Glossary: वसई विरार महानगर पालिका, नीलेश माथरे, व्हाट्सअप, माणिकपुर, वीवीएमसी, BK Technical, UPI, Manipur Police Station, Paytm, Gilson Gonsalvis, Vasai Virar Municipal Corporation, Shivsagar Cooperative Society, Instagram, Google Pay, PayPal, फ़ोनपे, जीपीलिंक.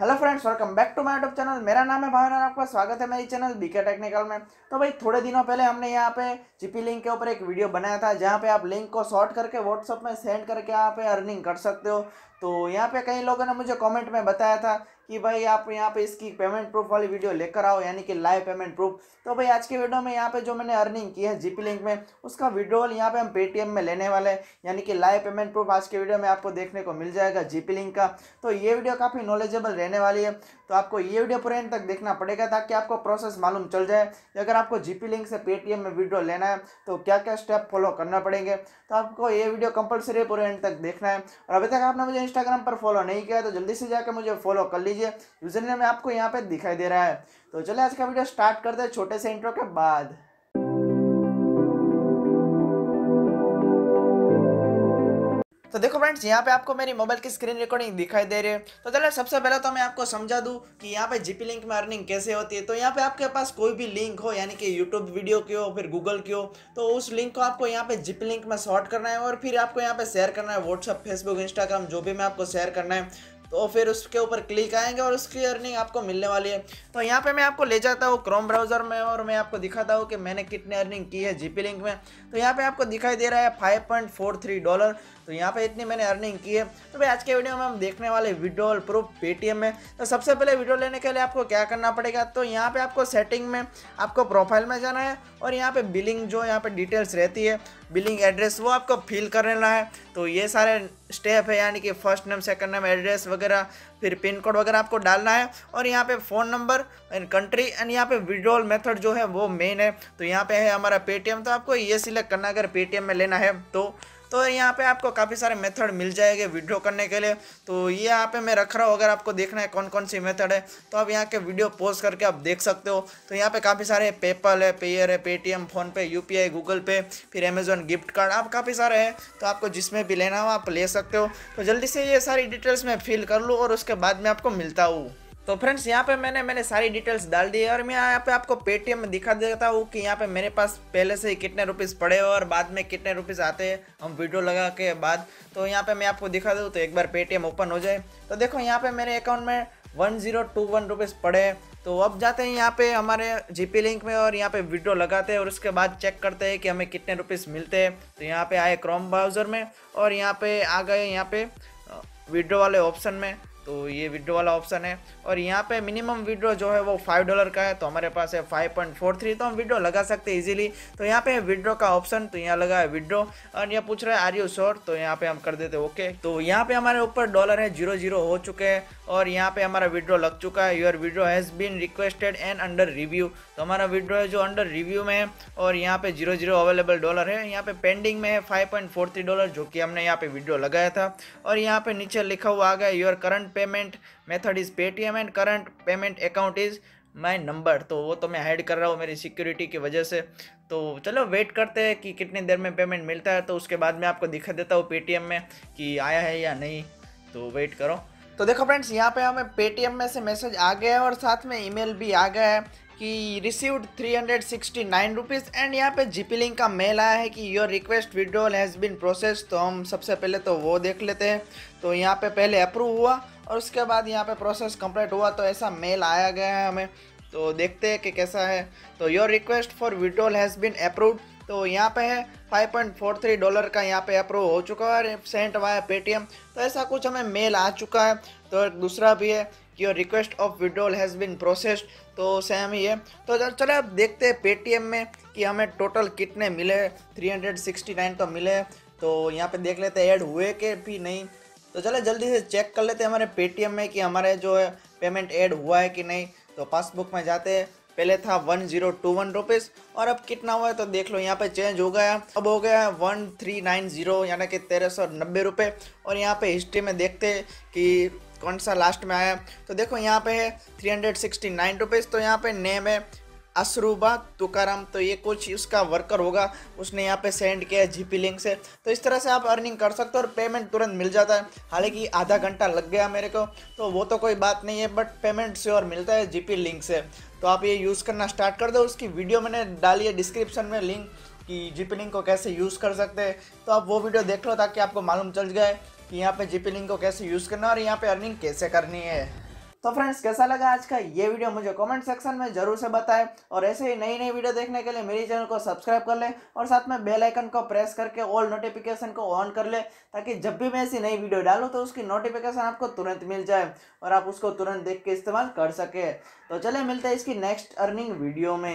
Hello friends, welcome back to my YouTube channel. मेरा नाम है भावन और आपका स्वागत है मेरी चैनल बीके टेक्निकल में। तो भाई थोड़े दिनों पहले हमने यहाँ पे जीपीलिंक के ऊपर एक वीडियो बनाया था, जहाँ पे आप लिंक को शॉर्ट करके व्हाट्सअप में सेंड करके यहाँ पे अर्निंग कर सकते हो। तो यहाँ पे कई लोगों ने मुझे कमेंट में बताया था कि भाई आप यहाँ पे इसकी पेमेंट प्रूफ वाली वीडियो लेकर आओ, यानी कि लाइव पेमेंट प्रूफ। तो भाई आज के वीडियो में यहाँ पे जो मैंने अर्निंग की है जीपीलिंक में, उसका वीडियो यहाँ पे हम पेटीएम में लेने वाले हैं, यानी कि लाइव पेमेंट प्रूफ आज के वीडियो में आपको देखने को मिल जाएगा जीपीलिंक का। तो ये वीडियो काफ़ी नॉलेजेबल रहने वाली है, तो आपको ये वीडियो पूरे एंड तक देखना पड़ेगा ताकि आपको प्रोसेस मालूम चल जाए। अगर आपको जीपीलिंक से पेटीएम में वीडियो लेना है तो क्या क्या स्टेप फॉलो करना पड़ेंगे, तो आपको ये वीडियो कंपलसरी पूरे एंड तक देखना है। और अभी तक आपने मुझे इंस्टाग्राम पर फॉलो नहीं किया तो जल्दी से जाकर मुझे फॉलो कर लीजिए, यूजर नेम आपको यहाँ पे दिखाई दे रहा है। तो चलिए आज का वीडियो स्टार्ट करते हैं छोटे से इंट्रो के बाद। तो देखो फ्रेंड्स, यहाँ पे आपको मेरी मोबाइल की स्क्रीन रिकॉर्डिंग दिखाई दे रही है। तो चलो सबसे पहले तो मैं आपको समझा दूँ कि यहाँ पे जीपीलिंक में अर्निंग कैसे होती है। तो यहाँ पे आपके पास कोई भी लिंक हो, यानी कि यूट्यूब वीडियो की हो फिर गूगल की हो, तो उस लिंक को आपको यहाँ पे जीपीलिंक में शॉर्ट करना है और फिर आपको यहाँ पे शेयर करना है व्हाट्सअप, फेसबुक, इंस्टाग्राम जो भी मैं आपको शेयर करना है। तो फिर उसके ऊपर क्लिक आएंगे और उसकी अर्निंग आपको मिलने वाली है। तो यहाँ पे मैं आपको ले जाता हूँ क्रोम ब्राउज़र में और मैं आपको दिखाता हूँ कि मैंने कितनी अर्निंग की है जीपीलिंक में। तो यहाँ पे आपको दिखाई दे रहा है $5.43। तो यहाँ पे इतनी मैंने अर्निंग की है। तो भाई आज के वीडियो में हम देखने वाले विड्रॉल प्रूफ पेटीएम में। तो सबसे पहले विड्रॉल लेने के लिए आपको क्या करना पड़ेगा, तो यहाँ पर आपको सेटिंग में आपको प्रोफाइल में जाना है और यहाँ पर बिलिंग जो यहाँ पर डिटेल्स रहती है, बिलिंग एड्रेस वो आपको फिल कर लेना है। तो ये सारे स्टेप है, यानी कि first name, second name, address वगैरह, फिर पिन कोड वगैरह आपको डालना है और यहाँ पे phone number and country and यहाँ पे विड्रॉल मेथड जो है वो मेन है। तो यहाँ पे है हमारा पेटीएम, तो आपको ये सिलेक्ट करना अगर पेटीएम में लेना है तो यहाँ पे आपको काफ़ी सारे मेथड मिल जाएंगे विड्रॉ करने के लिए। तो ये यहाँ पे मैं रख रहा हूँ, अगर आपको देखना है कौन कौन सी मेथड है तो आप यहाँ के वीडियो पॉज करके आप देख सकते हो। तो यहाँ पे काफ़ी सारे पेपल है, पेयर है, पेटीएम, फ़ोनपे, UPI, गूगल पे, फिर अमेजोन गिफ्ट कार्ड, आप काफ़ी सारे हैं। तो आपको जिसमें भी लेना हो आप ले सकते हो। तो जल्दी से ये सारी डिटेल्स मैं फिल कर लूँ और उसके बाद मैं आपको मिलता हूँ। तो फ्रेंड्स यहाँ पे मैंने सारी डिटेल्स डाल दी है और मैं यहाँ पे आपको पेटीएम में दिखा देता हूँ कि यहाँ पे मेरे पास पहले से ही कितने रुपीज़ पड़े हो और बाद में कितने रुपीज़ आते हैं हम वीडियो लगा के बाद। तो यहाँ पे मैं आपको दिखा दूँ, तो एक बार पेटीएम ओपन हो जाए। तो देखो यहाँ पे मेरे अकाउंट में 1021 रुपीज़ पड़े। तो अब जाते हैं यहाँ पे हमारे जीपीलिंक में और यहाँ पे विड्रॉ लगाते हैं और उसके बाद चेक करते हैं कि हमें कितने रुपीज़ मिलते हैं। तो यहाँ पे आए क्रोम ब्राउज़र में और यहाँ पे आ गए यहाँ पे विड्रॉ वाले ऑप्शन में। तो ये विड्रॉ वाला ऑप्शन है और यहाँ पे मिनिमम विड्रॉ जो है वो $5 का है। तो हमारे पास है 5.43, तो हम विड्रॉ लगा सकते हैं इजीली। तो यहाँ पे विड्रॉ का ऑप्शन, तो यहाँ लगा है विड्रॉ और ये पूछ रहा है आर यू श्योर, तो यहाँ पे हम कर देते हैं ओके। तो यहाँ पे हमारे ऊपर डॉलर है 00 हो चुके हैं और यहाँ पे हमारा विड्रॉ लग चुका है। Your withdraw has been requested and under review, तो हमारा विड्रॉ है जो अंडर रिव्यू में है और यहाँ पे 00 अवेलेबल डॉलर है। यहाँ पे पेंडिंग में है $5.43 जो कि हमने यहाँ पे विड्रॉ लगाया था। और यहाँ पे नीचे लिखा हुआ आ गया your current payment method is Paytm and current payment account is my number. तो वो तो मैं हाइड कर रहा हूँ मेरी सिक्योरिटी की वजह से। तो चलो वेट करते हैं कि कितनी देर में पेमेंट मिलता है, तो उसके बाद मैं आपको दिखा देता हूँ पेटीएम में कि आया है या नहीं। तो वेट करो। तो देखो फ्रेंड्स, यहाँ पे हमें पेटीएम में से मैसेज आ गया है और साथ में ईमेल भी आ गया है कि रिसीव्ड 369 रुपीज़ एंड यहाँ पे जीपीलिंक का मेल आया है कि your request withdrawal has been process. तो हम सबसे पहले तो वो देख लेते हैं। तो यहाँ पे पहले अप्रूव हुआ और उसके बाद यहाँ पे प्रोसेस कंप्लीट हुआ, तो ऐसा मेल आया गया है हमें। तो देखते हैं कि कैसा है। तो your request for withdrawal has been approved, तो यहाँ पे है $5.43 का यहाँ पे अप्रूव हो चुका है सेंट वाया पेटीएम। तो ऐसा कुछ हमें मेल आ चुका है। तो दूसरा भी है कि your request of withdrawal has been processed, तो सेम ही है। तो चलो अब देखते हैं पेटीएम में कि हमें टोटल कितने मिले। 369 तो मिले, तो यहाँ पे देख लेते हैं ऐड हुए कि भी नहीं। तो चलो जल्दी से चेक कर लेते हैं हमारे पेटीएम में कि हमारे जो है पेमेंट ऐड हुआ है कि नहीं। तो पासबुक में जाते हैं, पहले था 1021 रुपीज़ और अब कितना हुआ है तो देख लो, यहाँ पे चेंज हो गया, अब हो गया है 1390 यानी कि 1390 रुपये। और यहाँ पे हिस्ट्री में देखते हैं कि कौन सा लास्ट में आया। तो देखो यहाँ पे है 369 रुपीज़। तो यहाँ पे नेम है अशरूबा तुकाराम, तो ये कुछ उसका वर्कर होगा, उसने यहाँ पे सेंड किया है जीपीलिंक से। तो इस तरह से आप अर्निंग कर सकते हो और पेमेंट तुरंत मिल जाता है। हालांकि आधा घंटा लग गया मेरे को, तो वो तो कोई बात नहीं है, बट पेमेंट श्योर मिलता है जीपीलिंक से। तो आप ये यूज़ करना स्टार्ट कर दो। उसकी वीडियो मैंने डाली है डिस्क्रिप्शन में लिंक कि जीपीलिंक को कैसे यूज़ कर सकते हैं, तो आप वो वीडियो देख लो ताकि आपको मालूम चल जाए कि यहाँ पर जीपीलिंक को कैसे यूज़ करना और यहाँ पर अर्निंग कैसे करनी है। तो फ्रेंड्स कैसा लगा आज का ये वीडियो मुझे कमेंट सेक्शन में जरूर से बताएं और ऐसे ही नई नई वीडियो देखने के लिए मेरे चैनल को सब्सक्राइब कर लें और साथ में बेल आइकन को प्रेस करके ऑल नोटिफिकेशन को ऑन कर लें ताकि जब भी मैं ऐसी नई वीडियो डालूं तो उसकी नोटिफिकेशन आपको तुरंत मिल जाए और आप उसको तुरंत देख के इस्तेमाल कर सकें। तो चले मिलते हैं इसकी नेक्स्ट अर्निंग वीडियो में।